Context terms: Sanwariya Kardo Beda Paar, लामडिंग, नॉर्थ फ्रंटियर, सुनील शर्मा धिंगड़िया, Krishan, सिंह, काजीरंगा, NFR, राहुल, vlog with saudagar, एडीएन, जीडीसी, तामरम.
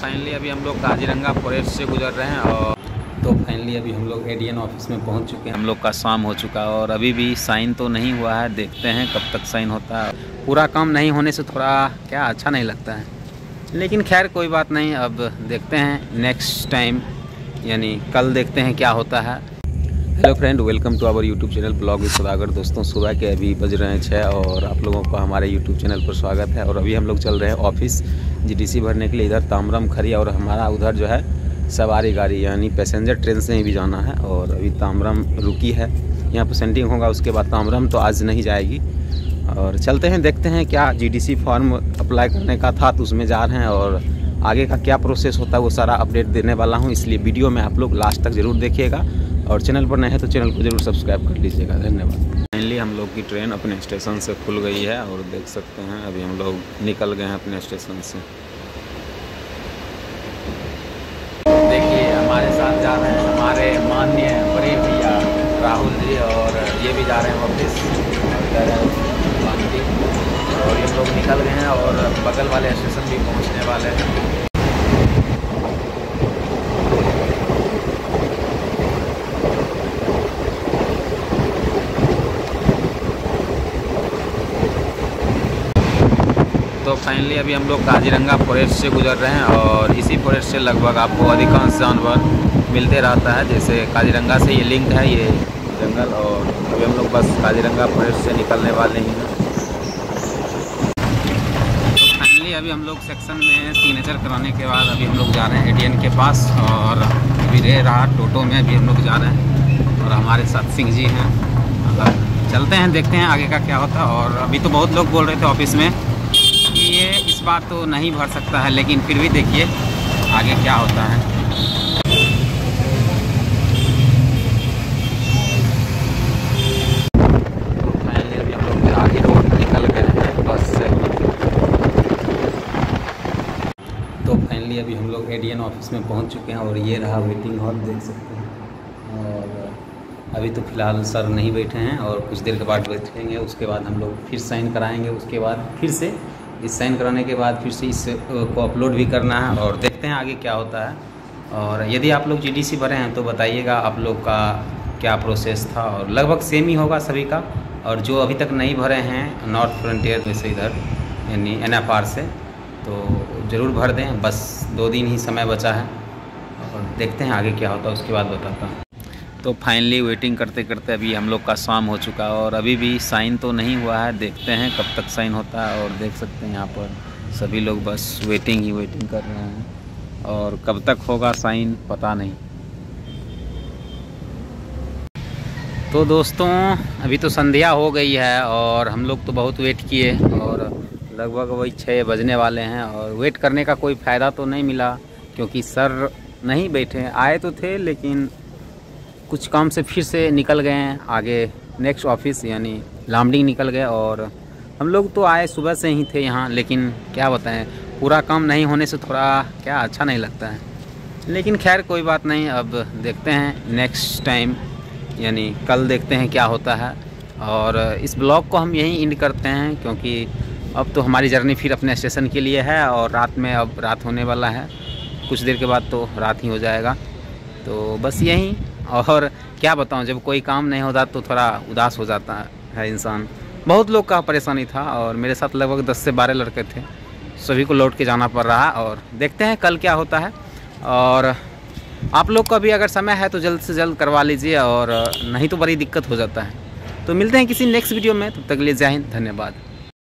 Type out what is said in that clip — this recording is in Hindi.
फाइनली अभी हम लोग काजीरंगा फॉरेस्ट से गुजर रहे हैं और तो फाइनली अभी हम लोग एडीएन ऑफिस में पहुंच चुके हैं। हम लोग का शाम हो चुका है और अभी भी साइन तो नहीं हुआ है, देखते हैं कब तक साइन होता है। पूरा काम नहीं होने से थोड़ा क्या अच्छा नहीं लगता है, लेकिन खैर कोई बात नहीं। अब देखते हैं नेक्स्ट टाइम यानी कल देखते हैं क्या होता है। Hello friend, welcome to our YouTube channel blog with Sudhakar. दोस्तों सुबह के अभी बज रहे हैं 6 और आप लोगों का हमारे यूट्यूब चैनल पर स्वागत है। और अभी हम लोग चल रहे हैं ऑफिस जीडीसी भरने के लिए। इधर तामरम खरी और हमारा उधर जो है सवारी गाड़ी यानी पैसेंजर ट्रेन से ही भी जाना है। और अभी तामरम रुकी है, यहाँ पर सेंटिंग होगा, उसके बाद तामरम तो आज नहीं जाएगी। और चलते हैं, देखते हैं क्या जीडीसी फॉर्म अप्लाई करने का था तो उसमें जा रहे हैं और आगे का क्या प्रोसेस होता है वो सारा अपडेट देने वाला हूँ। इसलिए वीडियो में आप लोग लास्ट तक ज़रूर देखिएगा और चैनल पर नए हैं तो चैनल को ज़रूर सब्सक्राइब कर लीजिएगा। धन्यवाद। फाइनली हम लोग की ट्रेन अपने स्टेशन से खुल गई है और देख सकते हैं अभी हम लोग निकल गए हैं अपने स्टेशन से। देखिए हमारे साथ जा रहे हैं हमारे माननीय बड़े भैया राहुल जी और ये भी जा रहे हैं ऑफिस और ये लोग निकल गए हैं और बगल वाले स्टेशन भी पहुंचने वाले हैं। तो फाइनली अभी हम लोग काजीरंगा फॉरेस्ट से गुजर रहे हैं और इसी फॉरेस्ट से लगभग आपको अधिकांश जानवर मिलते रहता है। जैसे काजीरंगा से ये लिंक है ये जंगल, और अभी हम लोग बस काजीरंगा फॉरेस्ट से निकलने वाले हैं। अभी हम लोग सेक्शन में सिग्नेचर कराने के बाद अभी हम लोग जा रहे हैं एडीएन के पास और अभी रह रहा टोटो में अभी हम लोग जा रहे हैं और हमारे साथ सिंह जी हैं। चलते हैं, देखते हैं आगे का क्या होता है। और अभी तो बहुत लोग बोल रहे थे ऑफिस में कि ये इस बार तो नहीं भर सकता है, लेकिन फिर भी देखिए आगे क्या होता है। अभी हम लोग एडीएन ऑफिस में पहुंच चुके हैं और ये रहा वेटिंग हॉल, देख सकते हैं। और अभी तो फ़िलहाल सर नहीं बैठे हैं और कुछ देर के बाद बैठेंगे, उसके बाद हम लोग फिर साइन कराएंगे। उसके बाद फिर से इस साइन कराने के बाद फिर से इस को अपलोड भी करना है और देखते हैं आगे क्या होता है। और यदि आप लोग जीडीसी भरे हैं तो बताइएगा आप लोग का क्या प्रोसेस था, और लगभग सेम ही होगा सभी का। और जो अभी तक नहीं भरे हैं नॉर्थ फ्रंटियर जैसे इधर यानी NFR से, तो ज़रूर भर दें। बस 2 दिन ही समय बचा है और देखते हैं आगे क्या होता है, उसके बाद बताता हूँ। तो फाइनली वेटिंग करते करते अभी हम लोग का शाम हो चुका है और अभी भी साइन तो नहीं हुआ है, देखते हैं कब तक साइन होता है। और देख सकते हैं यहाँ पर सभी लोग बस वेटिंग कर रहे हैं और कब तक होगा साइन पता नहीं। तो दोस्तों अभी तो संध्या हो गई है और हम लोग तो बहुत वेट किए और लगभग वही 6 बजने वाले हैं और वेट करने का कोई फ़ायदा तो नहीं मिला क्योंकि सर नहीं बैठे। आए तो थे लेकिन कुछ काम से फिर से निकल गए हैं आगे नेक्स्ट ऑफिस यानी लामडिंग निकल गए। और हम लोग तो आए सुबह से ही थे यहाँ, लेकिन क्या बताएं पूरा काम नहीं होने से थोड़ा क्या अच्छा नहीं लगता है, लेकिन खैर कोई बात नहीं। अब देखते हैं नेक्स्ट टाइम यानी कल देखते हैं क्या होता है। और इस ब्लॉग को हम यहीं एंड करते हैं क्योंकि अब तो हमारी जर्नी फिर अपने स्टेशन के लिए है और रात में अब रात होने वाला है, कुछ देर के बाद तो रात ही हो जाएगा। तो बस यहीं, और क्या बताऊं जब कोई काम नहीं होता तो थोड़ा उदास हो जाता है इंसान। बहुत लोग का परेशानी था और मेरे साथ लगभग 10 से 12 लड़के थे, सभी को लौट के जाना पड़ रहा। और देखते हैं कल क्या होता है। और आप लोग का भी अगर समय है तो जल्द से जल्द करवा लीजिए, और नहीं तो बड़ी दिक्कत हो जाता है। तो मिलते हैं किसी नेक्स्ट वीडियो में, तब तक के लिए जय हिंद, धन्यवाद।